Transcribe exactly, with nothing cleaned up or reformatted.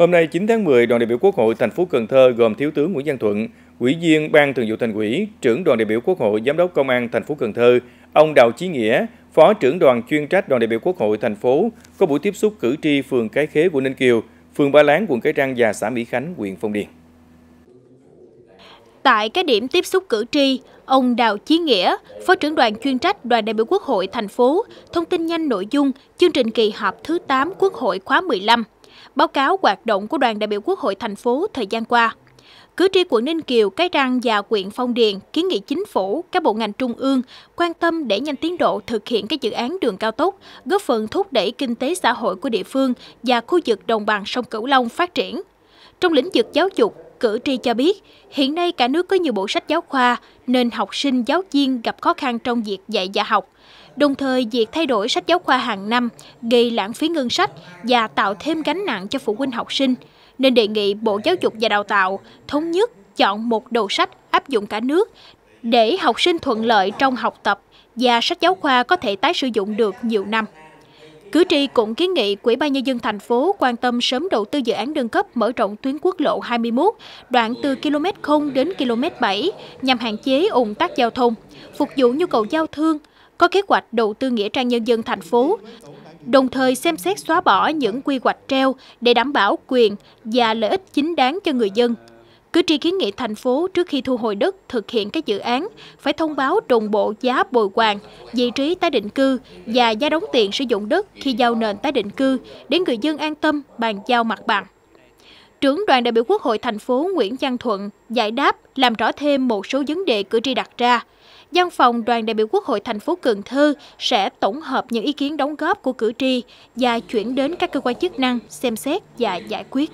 Hôm nay chín tháng mười, đoàn đại biểu Quốc hội thành phố Cần Thơ gồm Thiếu tướng Nguyễn Văn Thuận, Ủy viên Ban Thường vụ Thành ủy, trưởng đoàn đại biểu Quốc hội, Giám đốc Công an thành phố Cần Thơ, ông Đào Chí Nghĩa, Phó trưởng đoàn chuyên trách đoàn đại biểu Quốc hội thành phố có buổi tiếp xúc cử tri phường Cái Khế của Ninh Kiều, phường Ba Láng, quận Cái Răng và xã Mỹ Khánh, huyện Phong Điền. Tại các điểm tiếp xúc cử tri, ông Đào Chí Nghĩa, Phó trưởng đoàn chuyên trách đoàn đại biểu Quốc hội thành phố, thông tin nhanh nội dung chương trình kỳ họp thứ tám Quốc hội khóa mười lăm, báo cáo hoạt động của đoàn đại biểu Quốc hội thành phố thời gian qua. Cử tri quận Ninh Kiều, Cái Răng và huyện Phong Điền kiến nghị chính phủ, các bộ ngành trung ương quan tâm đẩy nhanh tiến độ thực hiện các dự án đường cao tốc, góp phần thúc đẩy kinh tế xã hội của địa phương và khu vực đồng bằng sông Cửu Long phát triển. Trong lĩnh vực giáo dục, cử tri cho biết, hiện nay cả nước có nhiều bộ sách giáo khoa nên học sinh, giáo viên gặp khó khăn trong việc dạy và học. Đồng thời, việc thay đổi sách giáo khoa hàng năm gây lãng phí ngân sách và tạo thêm gánh nặng cho phụ huynh học sinh, nên đề nghị Bộ Giáo dục và Đào tạo thống nhất chọn một đầu sách áp dụng cả nước để học sinh thuận lợi trong học tập và sách giáo khoa có thể tái sử dụng được nhiều năm. Cử tri cũng kiến nghị Ủy ban Nhân dân thành phố quan tâm sớm đầu tư dự án nâng cấp mở rộng tuyến quốc lộ hai mươi mốt, đoạn từ ki lô mét không đến ki lô mét bảy nhằm hạn chế ùn tắc giao thông, phục vụ nhu cầu giao thương, có kế hoạch đầu tư nghĩa trang nhân dân thành phố, đồng thời xem xét xóa bỏ những quy hoạch treo để đảm bảo quyền và lợi ích chính đáng cho người dân. Cử tri kiến nghị thành phố trước khi thu hồi đất thực hiện các dự án phải thông báo đồng bộ giá bồi hoàn, vị trí tái định cư và giá đóng tiền sử dụng đất khi giao nền tái định cư để người dân an tâm bàn giao mặt bằng. Trưởng đoàn đại biểu Quốc hội thành phố Nguyễn Văn Thuận giải đáp làm rõ thêm một số vấn đề cử tri đặt ra. Văn phòng đoàn đại biểu Quốc hội thành phố Cần Thơ sẽ tổng hợp những ý kiến đóng góp của cử tri và chuyển đến các cơ quan chức năng xem xét và giải quyết.